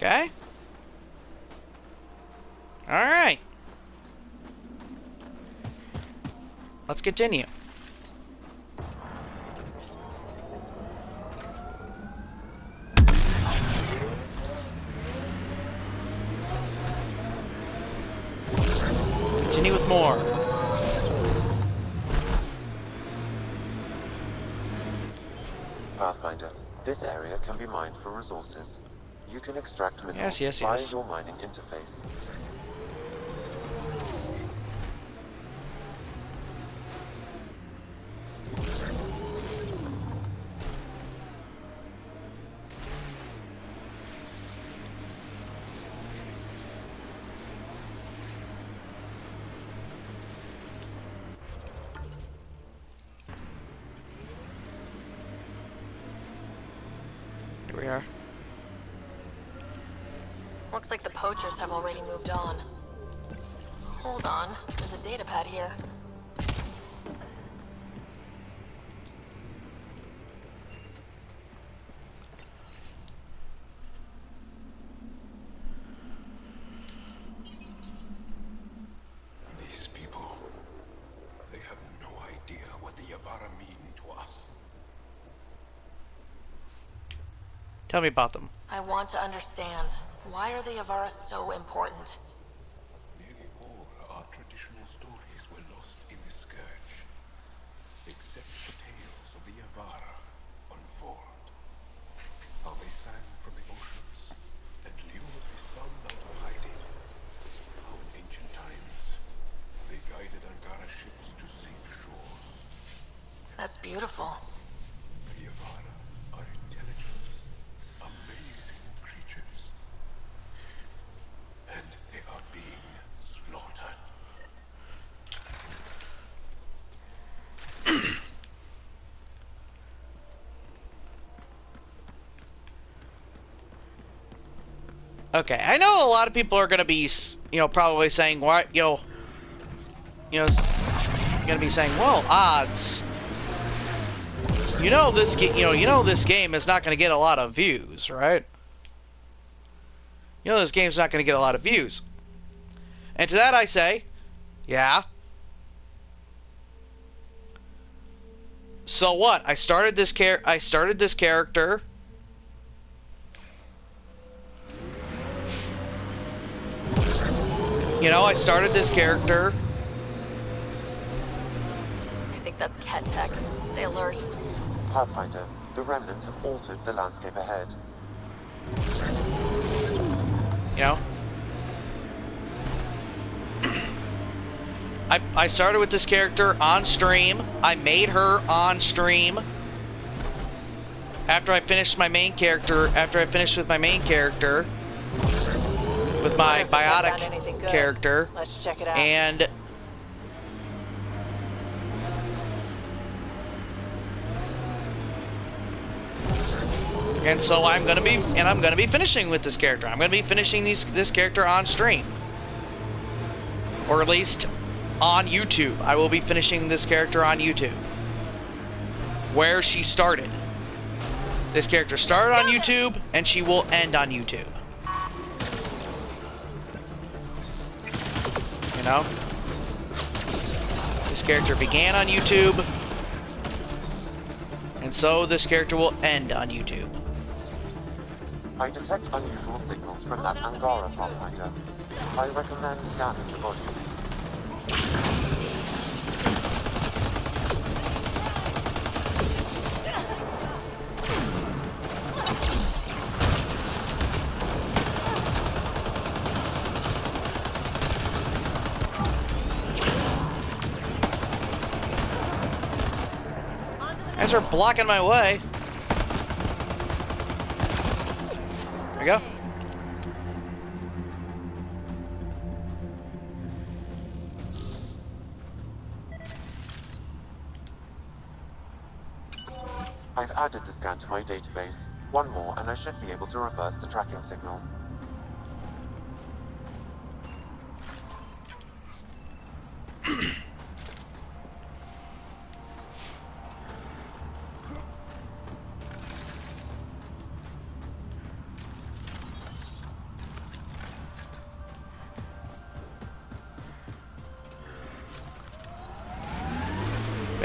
Okay. Alright. Let's continue. Continue with more. Pathfinder, this area can be mined for resources. You can extract minerals via your mining interface. Here we are. Looks like the poachers have already moved on. Hold on, there's a data pad here. These people, they have no idea what the Yevara mean to us. Tell me about them. I want to understand. Why are the Avara so important? Nearly all our traditional stories were lost in the scourge, except the tales of the Avara unfold. How they sang from the oceans and lured the sun out of hiding. How in ancient times they guided Angara ships to safe shores. That's beautiful. The Avara are intelligent. Okay, I know a lot of people are gonna be, you know, probably saying, "What, gonna be saying, well, odds, this game is not gonna get a lot of views, right? You know, this game's not gonna get a lot of views." And to that I say, yeah. So what? I started this character. You know, I started this character. I think that's Kettech. Stay alert. Pathfinder, the remnant have altered the landscape ahead. You know? I started with this character on stream. I made her on stream. After I finished with my main character. With my biotic character. Let's check it out. And so I'm gonna be finishing with this character. I'm gonna be finishing this character on stream. Or at least on YouTube. I will be finishing this character on YouTube. Where she started. This character started on YouTube and she will end on YouTube. You know? This character began on YouTube. And so this character will end on YouTube. I detect unusual signals from that Angara Pathfinder. I recommend scanning the body. Guys are blocking my way. There we go. I've added the scan to my database. One more and I should be able to reverse the tracking signal.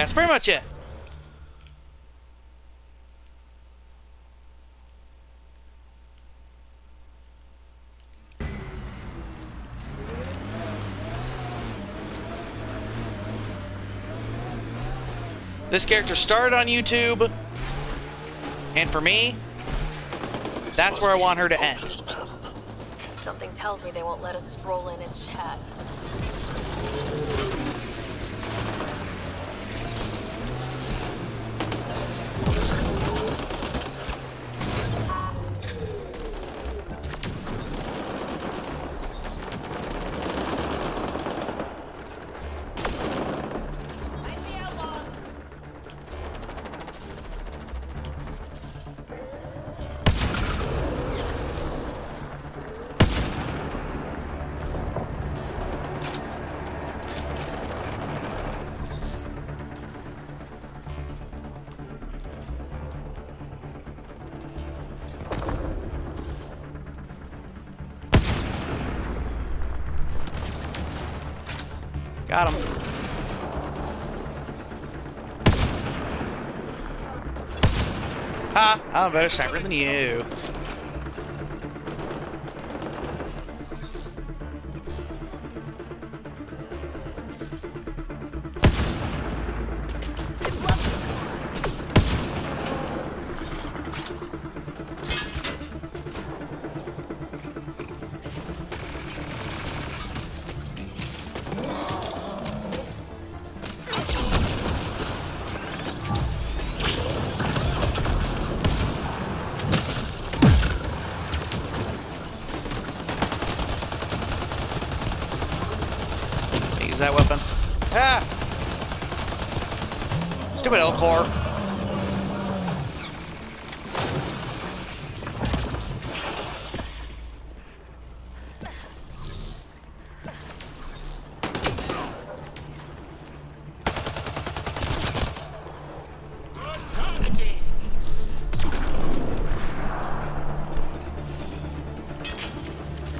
That's pretty much it. This character started on YouTube, and for me, that's where I want her to end. Something tells me they won't let us stroll in and chat. Got him. Ha! I'm a better sniper than you. That weapon. Ah! Stupid L4.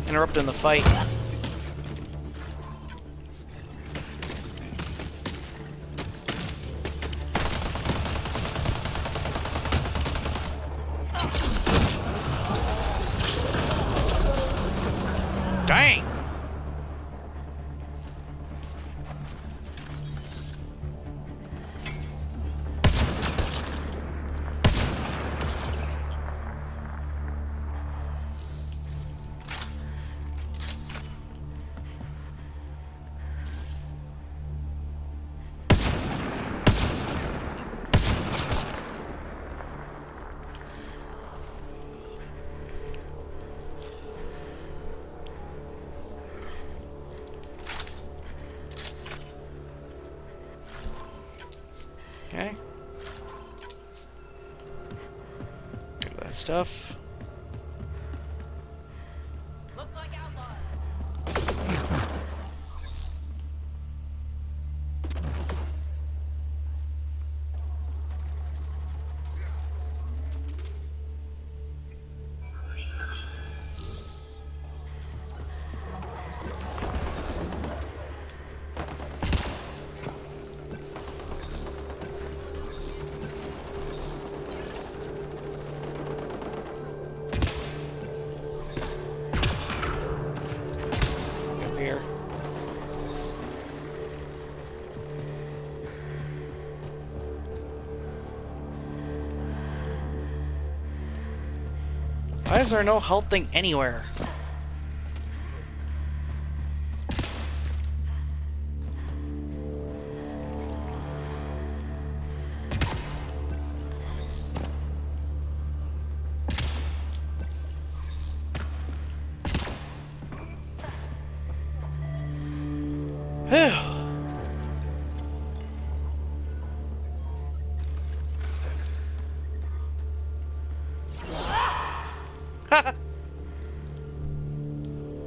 Interrupting the fight. Dang! Okay. Look at that stuff. Looks like outlaws. Why is there no health thing anywhere?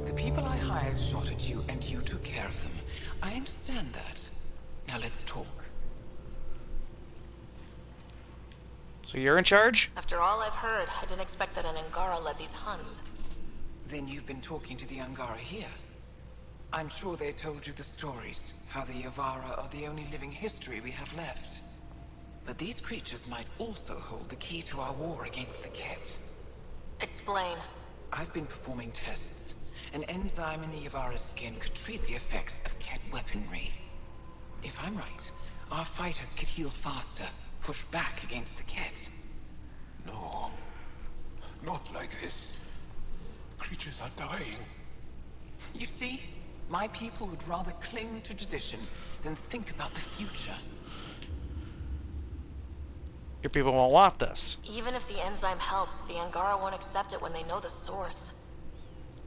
The people I hired shot at you and you took care of them. I understand that. Now let's talk. So you're in charge? After all I've heard, I didn't expect that an Angara led these hunts. Then you've been talking to the Angara here? I'm sure they told you the stories, how the Yevara are the only living history we have left. But these creatures might also hold the key to our war against the Kettech. Explain. I've been performing tests. An enzyme in the Yevara's skin could treat the effects of Kettech weaponry. If I'm right, our fighters could heal faster, push back against the Kettech. No. Not like this. Creatures are dying. You see? My people would rather cling to tradition than think about the future. Your people won't want this. Even if the enzyme helps, the Angara won't accept it when they know the source.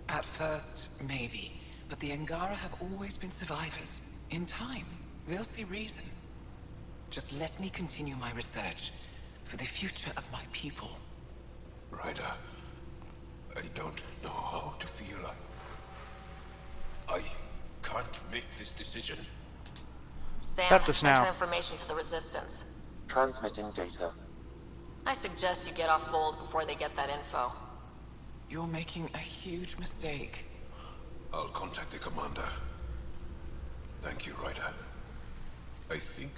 At first, maybe. But the Angara have always been survivors. In time, they'll see reason. Just let me continue my research for the future of my people. Ryder, I don't know how to feel. I can't make this decision. Sam, send information to the Resistance. Transmitting data. I suggest you get off Fold before they get that info. You're making a huge mistake. I'll contact the Commander. Thank you, Ryder. I think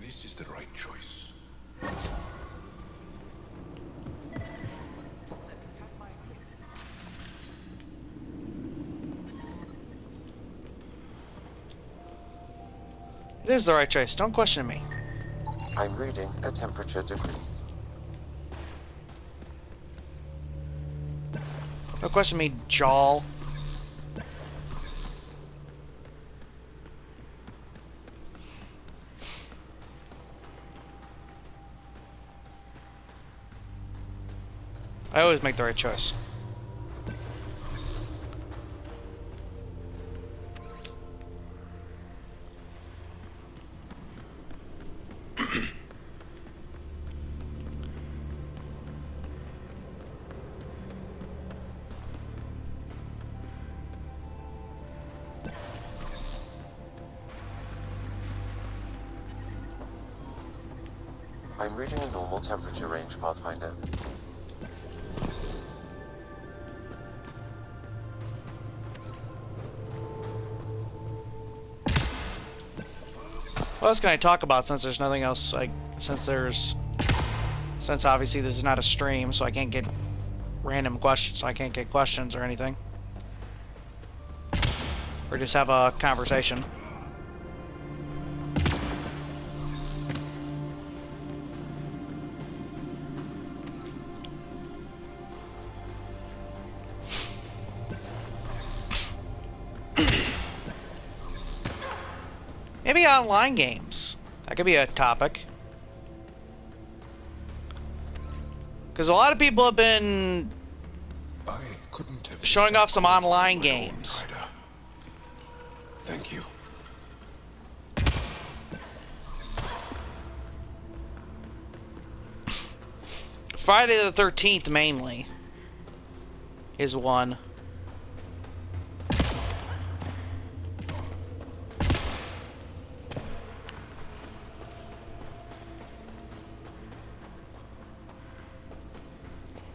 this is the right choice. It is the right choice. Don't question me. I'm reading a temperature decrease. Don't question me, Jawl. I always make the right choice. I'm reading a normal temperature range, Pathfinder. What else can I talk about since there's nothing else, like, since obviously this is not a stream, so I can't get random questions, or anything. Or just have a conversation. Maybe online games. That could be a topic. Because a lot of people have been showing off some online games. Thank you. Friday the 13th mainly is one.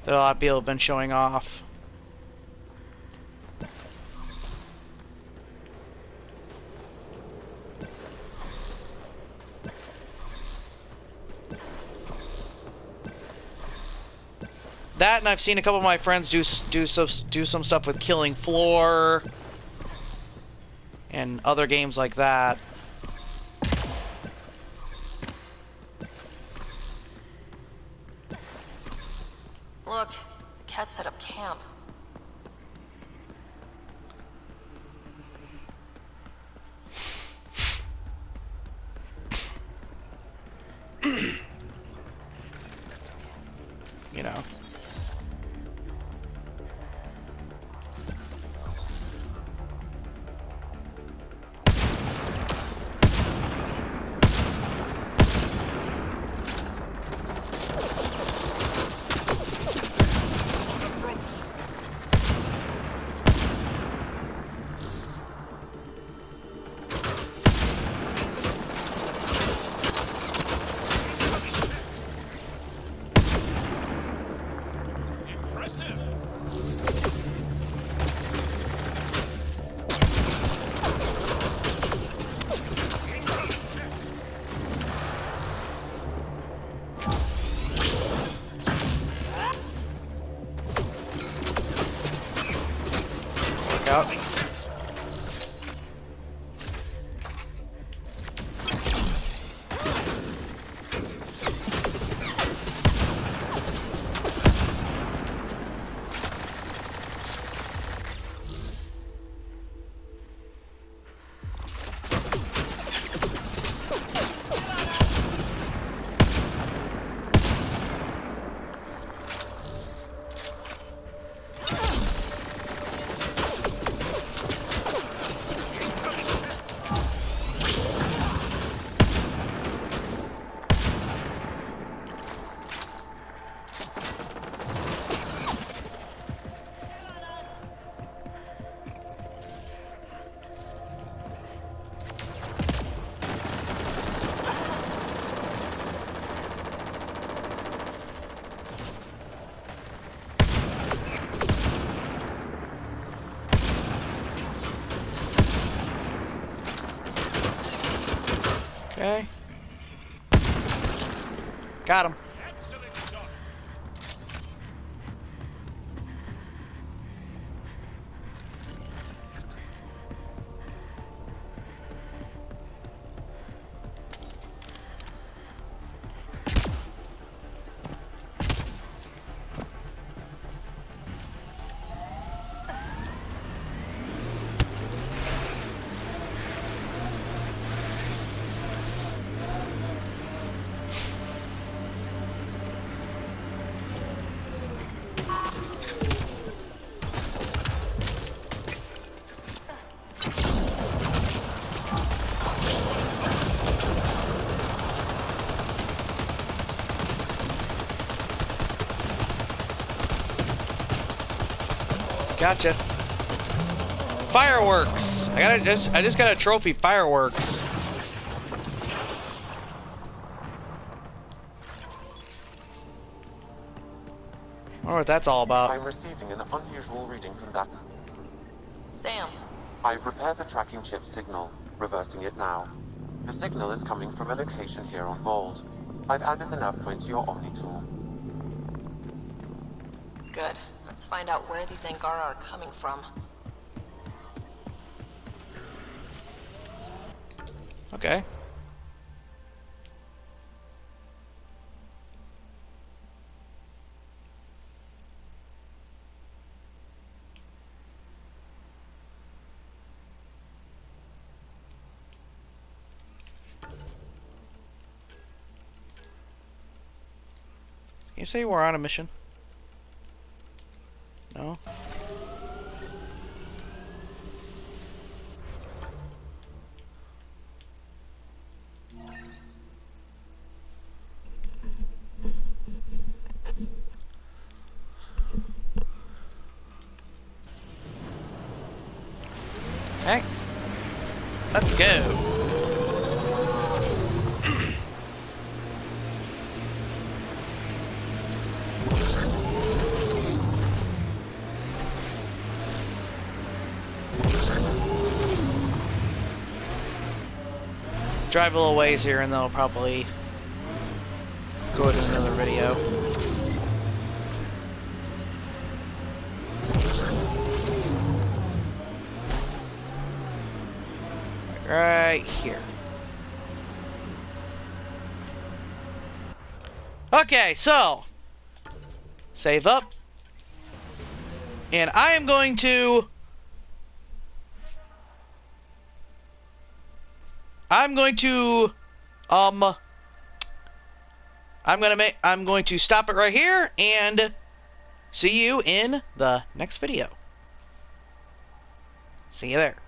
That a lot of people have been showing off. That, and I've seen a couple of my friends do some stuff with Killing Floor and other games like that. Look, the cat set up camp. You know. Okay. Got him. Gotcha. Fireworks. I just got a trophy. Fireworks. I wonder what that's all about. I'm receiving an unusual reading from that. Sam. I've repaired the tracking chip signal, reversing it now. The signal is coming from a location here on Vault. I've added the nav point to your Omnitool. Good. Let's find out where these Angara are coming from. Okay. Can you say we're on a mission? No. Hey, let's go. Drive a little ways here and then I'll probably go to another video. Right here. Okay, so save up. And I am going to I'm going to stop it right here and see you in the next video. See you there.